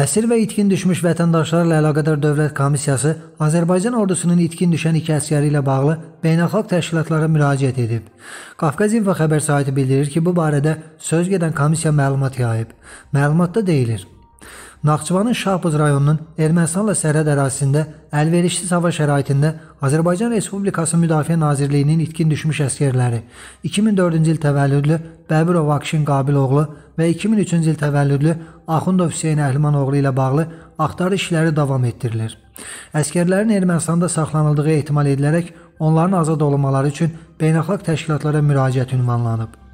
Əsir və itkin düşmüş vətəndaşlarla əlaqədar Dövlət Komissiyası Azərbaycan ordusunun itkin düşən iki əsgəri ilə bağlı beynəlxalq təşkilatlara müraciət edib. Qafqaz İnfo xəbər saytı bildirir ki, bu barədə söz gedən komissiya məlumat yayıb. Məlumatda deyilir: Naxçıvanın Şahbuz rayonunun Ermənistanla sərhəd ərazisində əlverişsiz hava şəraitində Azərbaycan Respublikası Müdafiə Nazirliyinin itkin düşmüş əsgərləri 2004-cü il təvəllüdlü Bəbirov Akşin Qabiloğlu və 2003-cü il təvəllüdlü Ahundov Hüseyn Əhlmanoğlu ilə bağlı axtarış işləri davam etdirilir. Əsgərlərin Ermənistanda saxlanıldığı ehtimal edilərək onların azad olunmaları üçün beynəlxalq təşkilatlara müraciət ünvanlanıb.